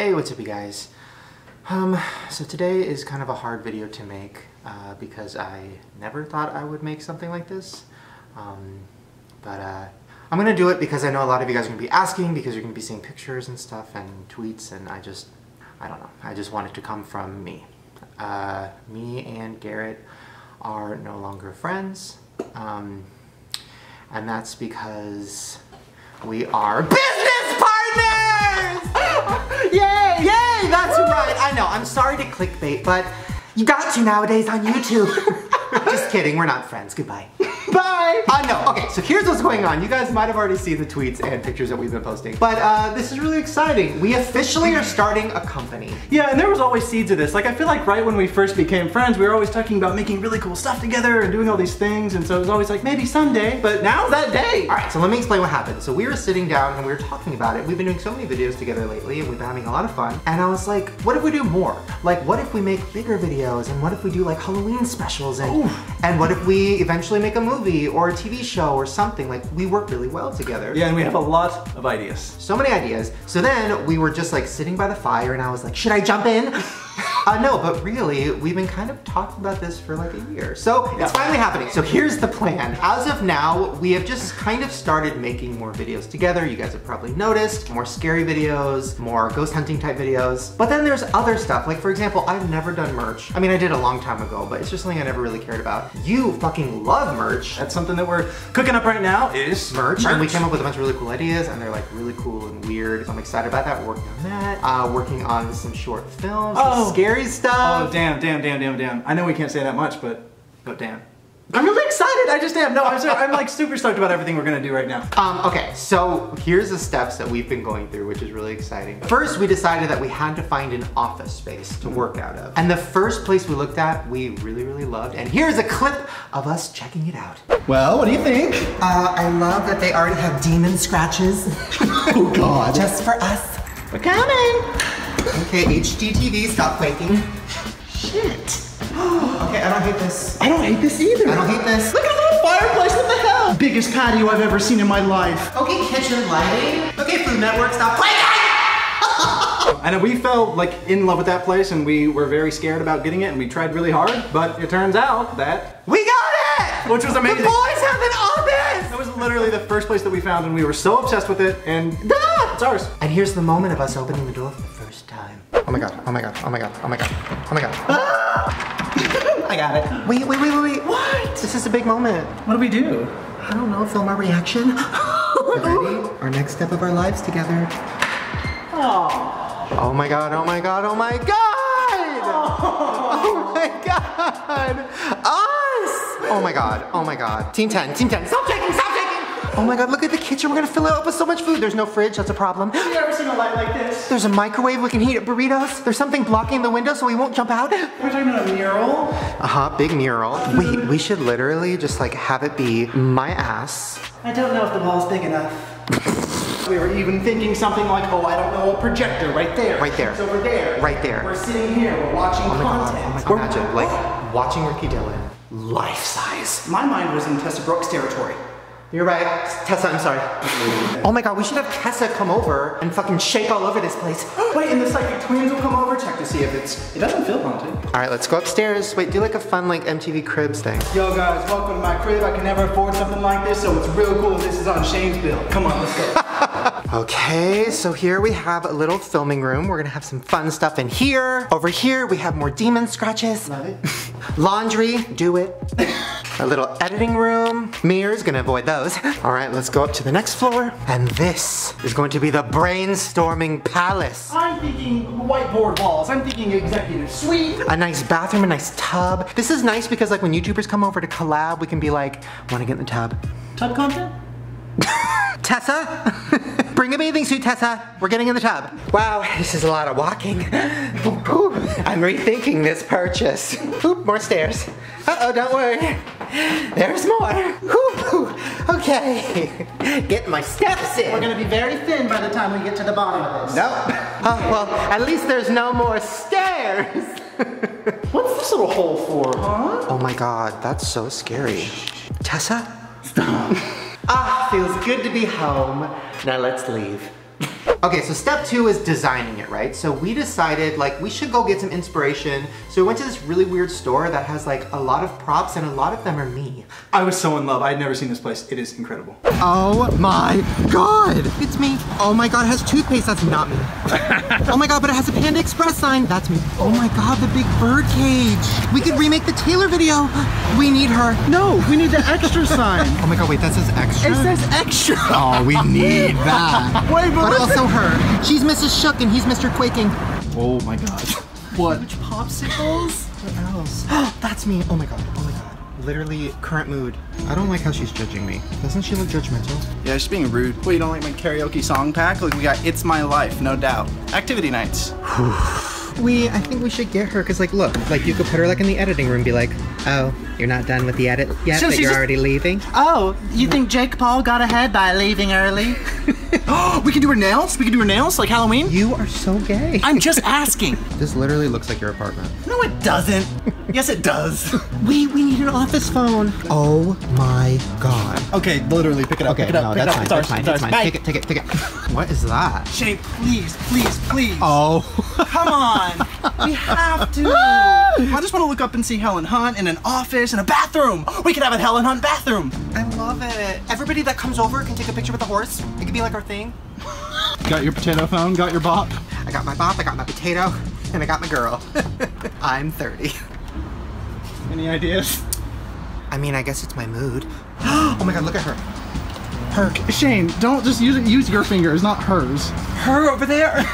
Hey, what's up you guys? So today is kind of a hard video to make because I never thought I would make something like this. But I'm gonna do it because I know a lot of you guys are gonna be asking, because you're gonna be seeing pictures and stuff and tweets, and I don't know, I just want it to come from me. Me and Garrett are no longer friends, and that's because we are business partners! Yay! Yay! That's right! I know, I'm sorry to clickbait, but you got to nowadays on YouTube. Just kidding, we're not friends. Goodbye. Bye! No, okay, so here's what's going on. You guys might have already seen the tweets and pictures that we've been posting, but this is really exciting. We officially are starting a company. Yeah, and there was always seeds of this. Like, I feel like right when we first became friends, we were always talking about making really cool stuff together and doing all these things, and so it was always like, maybe someday, but now's that day! Alright, so let me explain what happened. So we were sitting down and we were talking about it. We've been doing so many videos together lately and we've been having a lot of fun, and I was like, what if we do more? Like, what if we make bigger videos, and what if we do like Halloween specials, and what if we eventually make a movie? Or a TV show or something. Like, we work really well together. Yeah, and we have a lot of ideas. So many ideas. So then we were just like sitting by the fire and I was like, should I jump in? No, but really, we've been kind of talking about this for like a year. So it's finally happening. So here's the plan. As of now, we have just kind of started making more videos together. You guys have probably noticed. More scary videos, more ghost hunting type videos. But then there's other stuff. Like, for example, I've never done merch. I mean, I did a long time ago, but it's just something I never really cared about. You fucking love merch. That's something that we're cooking up right now, is merch. And we came up with a bunch of really cool ideas, and they're like really cool and weird. So I'm excited about that. We're working on that. Working on some short films, some scary stuff. Oh, damn. I know we can't say that much, but damn. I'm really excited, I just am. No, I'm like super stoked about everything we're gonna do right now. Okay, so here's the steps that we've been going through, which is really exciting. First, we decided that we had to find an office space to work out of. And the first place we looked at, we really, really loved. And here's a clip of us checking it out. Well, what do you think? I love that they already have demon scratches. Oh God. Just for us. We're coming. Okay, HGTV, stop quaking. Shit. Okay, I don't hate this. I don't hate this either. I don't hate this. Look at the little fireplace, what the hell? Biggest patio I've ever seen in my life. Okay, kitchen lighting. Okay, Food Network, stop playing. I know, we fell like in love with that place and we were very scared about getting it and we tried really hard, but it turns out that we got it! Which was amazing. The boys have an office! That was literally the first place that we found and we were so obsessed with it, and it's ours. And here's the moment of us opening the door for the first time. Oh my God, oh my God, oh my God, oh my God, oh my God. Ah! I got it. Wait. What? This is a big moment. What do we do? I don't know, film our reaction. Ready? Our next step of our lives together. Aww. Oh my God, oh my God, oh my God! Oh my God! Us! Oh my God, oh my God. Team 10, Team 10, stop taking, stop taking! Oh my God, look at the kitchen, we're gonna fill it up with so much food. There's no fridge, that's a problem. Have you ever seen a light like this? There's a microwave, we can heat up burritos. There's something blocking the window so we won't jump out. We're talking about a mural? Uh-huh, big mural. Wait, we should literally just like have it be my ass. I don't know if the wall's big enough. We were even thinking something like, oh, I don't know, a projector right there. Right there. It's over there. Right there. We're sitting here, we're watching content. Oh my God, imagine, like, watching Ricky Dillon, life size. My mind was in Tessa Brooks territory. You're right, Tessa, I'm sorry. Oh my God, we should have Tessa come over and fucking shake all over this place. Wait, and the Psychic Twins will come over, check to see if it doesn't feel haunted. All right, let's go upstairs. Wait, do like a fun like MTV Cribs thing. Yo guys, welcome to my crib. I can never afford something like this, so it's real cool. This is on Shane's bill. Come on, let's go. Okay, so here we have a little filming room. We're gonna have some fun stuff in here. Over here, we have more demon scratches. Love it. Laundry, do it. A little editing room. Mirrors, gonna avoid those. All right, let's go up to the next floor. And this is going to be the brainstorming palace. I'm thinking whiteboard walls. I'm thinking executive suite. A nice bathroom, a nice tub. This is nice because like when YouTubers come over to collab, we can be like, wanna get in the tub? Tub content? Tessa? Bring a bathing suit, Tessa. We're getting in the tub. Wow, this is a lot of walking. I'm rethinking this purchase. More stairs. Uh-oh, don't worry. There's more. Okay, get my steps in. We're gonna be very thin by the time we get to the bottom of this. Nope. Well, at least there's no more stairs. What's this little hole for, huh? Oh my God, that's so scary. Tessa? Stop. Ah, feels good to be home. Now let's leave. Okay, so step two is designing it, right? So we decided like we should go get some inspiration. So we went to this really weird store that has like a lot of props and a lot of them are me. I was so in love. I had never seen this place. It is incredible. Oh my God, it's me. Oh my God, it has toothpaste. That's not me. Oh my God, but it has a Panda Express sign. That's me. Oh my God, the big bird cage. We could remake the Taylor video. We need her. No, we need the extra sign. Oh my God, wait, that says extra? It says extra. Oh, we need that. Wait, but also her. She's Mrs. Shook and he's Mr. Quaking. Oh my God. What? Huge popsicles? What else? That's me. Oh my God. Oh my God. Literally current mood. I don't like how she's judging me. Doesn't she look judgmental? Yeah, she's being rude. Well, you don't like my karaoke song pack? Like we got It's My Life, No Doubt. Activity nights. I think we should get her, cause like, look, like you could put her like in the editing room and be like, oh, you're not done with the edit yet, but you're already leaving? Oh, you think Jake Paul got ahead by leaving early? Oh, we can do her nails? We can do her nails, like Halloween? You are so gay. I'm just asking. This literally looks like your apartment. No, it doesn't. Yes, it does. We need an office phone. Oh my God. Okay, literally, pick it up, okay, pick it up, no, pick it up. That's fine, that's fine. Take it, take it, take it. What is that? Shane, please, please, please. Oh. Come on. We have to. I just want to look up and see Helen Hunt in an office, in a bathroom. We could have a Helen Hunt bathroom. I love it. Everybody that comes over can take a picture with a horse. It could be like our thing. Got your potato phone, got your bop. I got my bop, I got my potato, and I got my girl. I'm 30. Any ideas? I mean, I guess it's my mood. Oh my God, look at her. Her. Shane, don't just use your fingers, not hers. Her over there.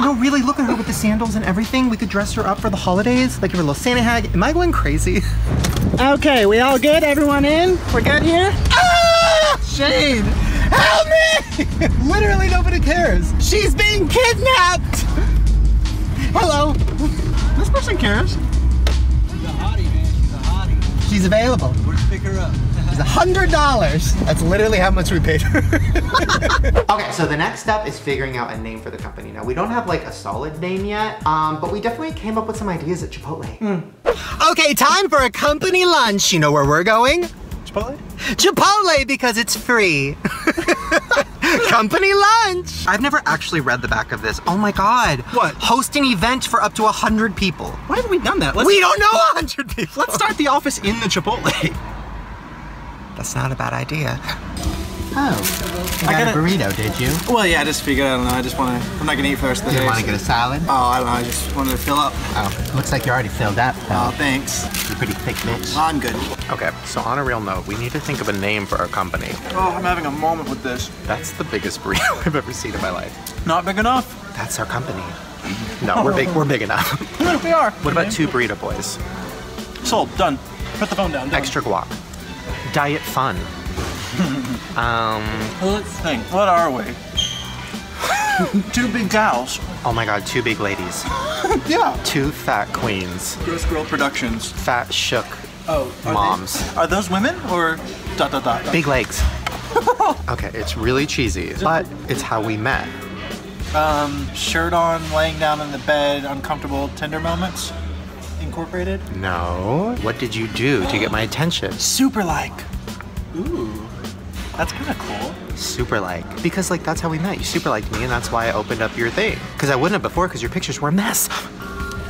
No, really, look at her with the sandals and everything. We could dress her up for the holidays, like give her a little Santa hag. Am I going crazy? Okay, we all good? Everyone in? We're good here? Ah! Shane, help me! Literally nobody cares. She's being kidnapped! Hello. This person cares. She's a hottie, man. She's a hottie. She's available. We're gonna pick her up. $100. That's literally how much we paid her. Okay, so the next step is figuring out a name for the company. Now, we don't have like a solid name yet, but we definitely came up with some ideas at Chipotle. Okay, time for a company lunch. You know where we're going? Chipotle? Chipotle, because it's free. Company lunch. I've never actually read the back of this. Oh my God. What? Host an event for up to 100 people. Why haven't we done that? We don't know 100 people. Let's start the office in the Chipotle. That's not a bad idea. Oh, you got a burrito, did you? Well, yeah, I just figured, I don't know, I just want to, I'm not going to eat for the rest of the day. You want to get a salad? Oh, I don't know, I just wanted to fill up. Oh, looks like you're already filled up. Oh, thanks. You're pretty thick, bitch. Oh, I'm good. Okay, so on a real note, we need to think of a name for our company. Oh, I'm having a moment with this. That's the biggest burrito I've ever seen in my life. Not big enough? That's our company. No, we're big enough. We are. What about two burrito boys? Sold, done. Put the phone down. Extra guac. Diet fun. Let's think. What are we? Two big gals. Oh my God, two big ladies. Yeah. Two fat queens. Gross Girl Productions. Fat shook moms. Are those women or dot dot dot? Big legs. Okay, it's really cheesy, but it's how we met. Shirt on, laying down in the bed, uncomfortable Tinder moments. Incorporated? No. What did you do to get my attention? Super like. Ooh. That's kind of cool. Super like. Because like that's how we met. You super liked me and that's why I opened up your thing. Because I wouldn't have before because your pictures were a mess.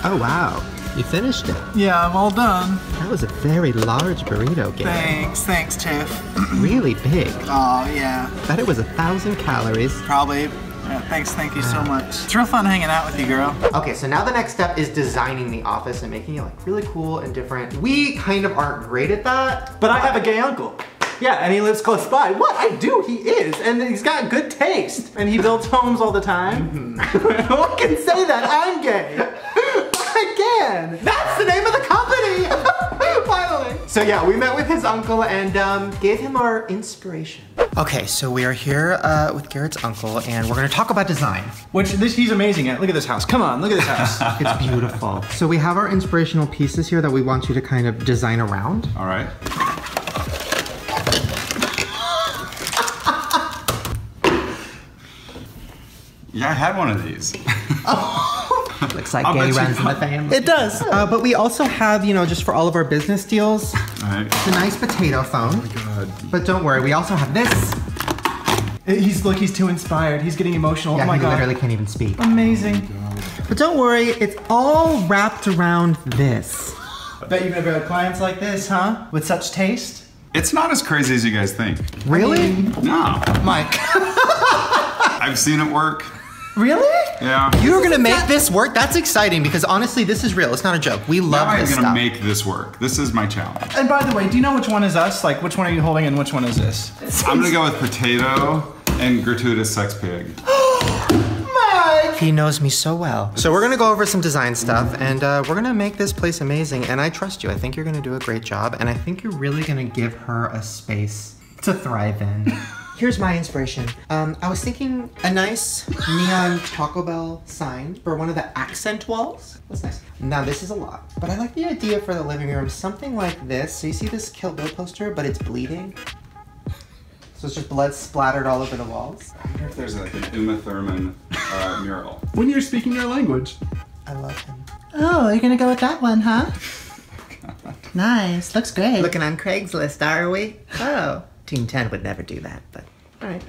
Oh wow. You finished it. Yeah, I'm all done. That was a very large burrito game. Thanks, thanks Tiff. Really big. Oh yeah. Bet it was 1,000 calories. Probably. Yeah, thanks, thank you so much. It's real fun hanging out with you, girl. Okay, so now the next step is designing the office and making it like really cool and different. We kind of aren't great at that. But I have a gay uncle. Yeah, and he lives close by. What? I do, he is. And he's got good taste. And he builds homes all the time. Mm-hmm. No one can say that, I'm gay. I can. That's the name of the company. Finally. So yeah, we met with his uncle and gave him our inspiration. Okay, so we are here with Garrett's uncle and we're gonna talk about design. Which he's amazing at. Look at this house. Come on, look at this house. It's beautiful. So we have our inspirational pieces here that we want you to kind of design around. All right. Yeah, I had one of these. Looks like gay runs in the family. It does. But we also have, you know, just for all of our business deals, all right, the nice potato phone. Oh my God. But don't worry, we also have this. He's like, he's too inspired. He's getting emotional. Yeah, oh my God. He literally can't even speak. Amazing. Oh, but don't worry, it's all wrapped around this. I bet you've never had clients like this, huh? With such taste? It's not as crazy as you guys think. Really? I mean, no. Mike. I've seen it work. Really? Yeah. You're gonna make this work? That's exciting because honestly, this is real. It's not a joke. We love this stuff. I'm gonna make this work. This is my challenge. And by the way, do you know which one is us? Like, which one are you holding and which one is this? I'm gonna go with potato and gratuitous sex pig. He knows me so well. So we're gonna go over some design stuff and we're gonna make this place amazing and I trust you. I think you're gonna do a great job and I think you're really gonna give her a space to thrive in. Here's my inspiration. I was thinking a nice neon Taco Bell sign for one of the accent walls. That's nice. Now this is a lot, but I like the idea for the living room, something like this. So you see this Kill Bill poster, but it's bleeding. So it's just blood splattered all over the walls. I wonder if there's like an Uma Thurman mural. When you're speaking your language. I love him. Oh, you're gonna go with that one, huh? God. Nice, looks great. Looking on Craigslist, are we? Oh. Team 10 would never do that, but all right.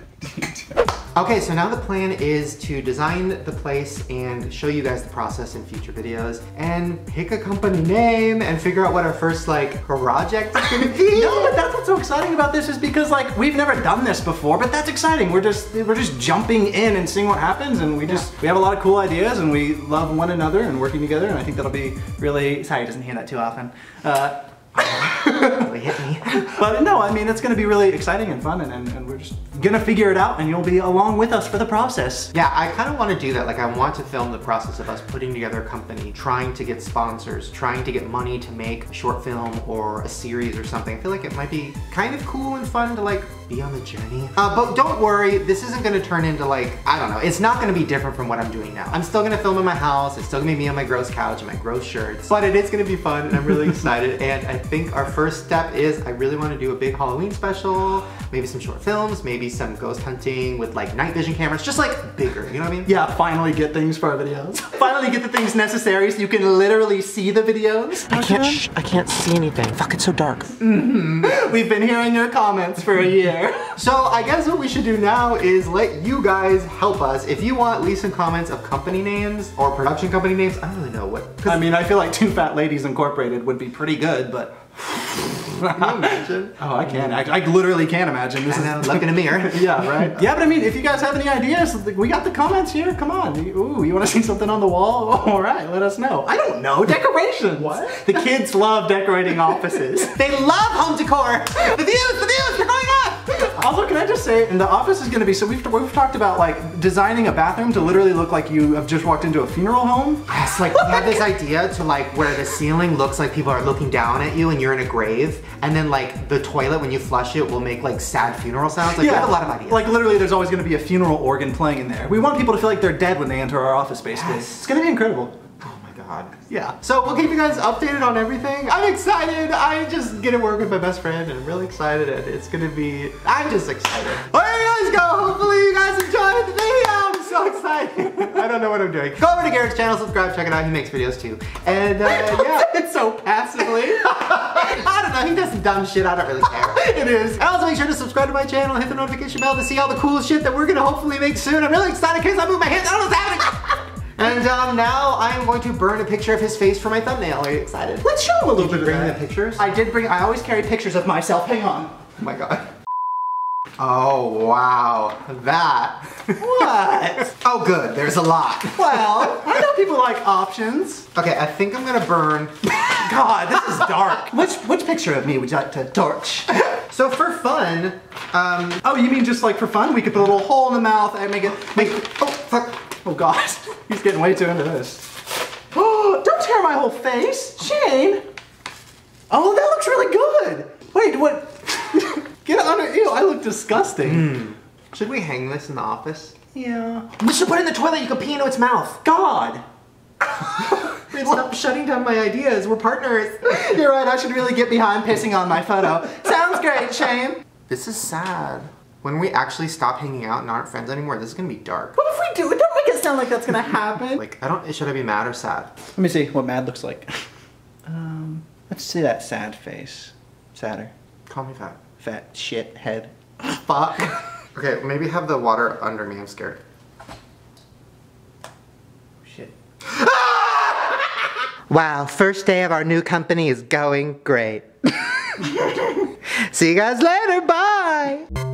Okay, so now the plan is to design the place and show you guys the process in future videos and pick a company name and figure out what our first like project is gonna be. No, but that's what's so exciting about this is because like we've never done this before, but that's exciting. We're just jumping in and seeing what happens and we have a lot of cool ideas and we love one another and working together and I think that'll be really, sorry, it doesn't hear that too often. Really hit me. But no, I mean, it's gonna be really exciting and fun and we're just gonna figure it out and you'll be along with us for the process. Yeah, I kind of want to do that. Like I want to film the process of us putting together a company, trying to get sponsors, trying to get money to make a short film or a series or something. I feel like it might be kind of cool and fun to like be on the journey. But don't worry, this isn't gonna turn into like, I don't know, it's not gonna be different from what I'm doing now. I'm still gonna film in my house, it's still gonna be me on my gross couch and my gross shirts, but it is gonna be fun and I'm really excited and I think our first step is I really wanna do a big Halloween special, maybe some short films, maybe some ghost hunting with like night vision cameras, just like bigger, you know what I mean? Yeah, finally get things for our videos. Finally get the things necessary so you can literally see the videos. I can't see anything. Fuck, it's so dark. Mm-hmm. We've been hearing your comments for a year. So I guess what we should do now is let you guys help us. If you want, leave some comments of company names or production company names. I don't really know what. I mean, I feel like Two Fat Ladies Incorporated would be pretty good, but. Can you imagine? Oh, I can't. I literally can't imagine. This is look in a mirror. Yeah, right? Yeah, but I mean, if you guys have any ideas, we got the comments here. Come on. Ooh, you want to see something on the wall? All right, let us know. I don't know. Decorations. What? The kids love decorating offices. They love home decor. The views, they're going up. Also, can I just say, and the office is gonna be, so we've talked about like designing a bathroom to literally look like you have just walked into a funeral home. Yes, like we had this idea to like where the ceiling looks like people are looking down at you and you're in a grave, and then like the toilet when you flush it will make like sad funeral sounds. Like yeah. We have a lot of ideas. Like literally there's always gonna be a funeral organ playing in there. We want people to feel like they're dead when they enter our office space. Yes. It's gonna be incredible. Yeah, so we'll keep you guys updated on everything. I'm excited. I just get to work with my best friend and I'm really excited and it's gonna be, I'm just excited. Well, there you guys go. Hopefully you guys enjoyed the video. I'm so excited. I don't know what I'm doing. Go over to Garrett's channel, subscribe, check it out. He makes videos too. And yeah, it's so passively. I don't know, he does some dumb shit. I don't really care. It is. And also make sure to subscribe to my channel, hit the notification bell to see all the cool shit that we're gonna hopefully make soon. I'm really excited because I moved my hands. I don't know what's happening. And now I'm going to burn a picture of his face for my thumbnail. Are you excited? Let's show him a little bit of that. Did you bring the pictures? I did bring, I always carry pictures of myself. Hang on. Oh my God. Oh, wow. That. What? Oh, good. There's a lot. Well, I know people like options. Okay, I think I'm gonna burn. God, this is dark. Which picture of me would you like to torch? So for fun, oh, you mean just like for fun? We could put a little hole in the mouth and make it, oh, fuck. Oh God, he's getting way too into this. Oh, don't tear my whole face, Shane. Oh, that looks really good. Wait, what? Get on it, ew, I look disgusting. Should we hang this in the office? Yeah. We should put it in the toilet, you can pee into its mouth. God. Stop shutting down my ideas, we're partners. You're right, I should really get behind pissing on my photo. Sounds great, Shane. This is sad. When we actually stop hanging out and aren't friends anymore, this is gonna be dark. What if we do? Don't make it sound like that's gonna happen. Like, I don't, should I be mad or sad? Let me see what mad looks like. Let's see that sad face. Sadder. Call me fat. Fat shit head. Fuck. Okay, maybe have the water under me. I'm scared. Shit. Wow, first day of our new company is going great. See you guys later. Bye.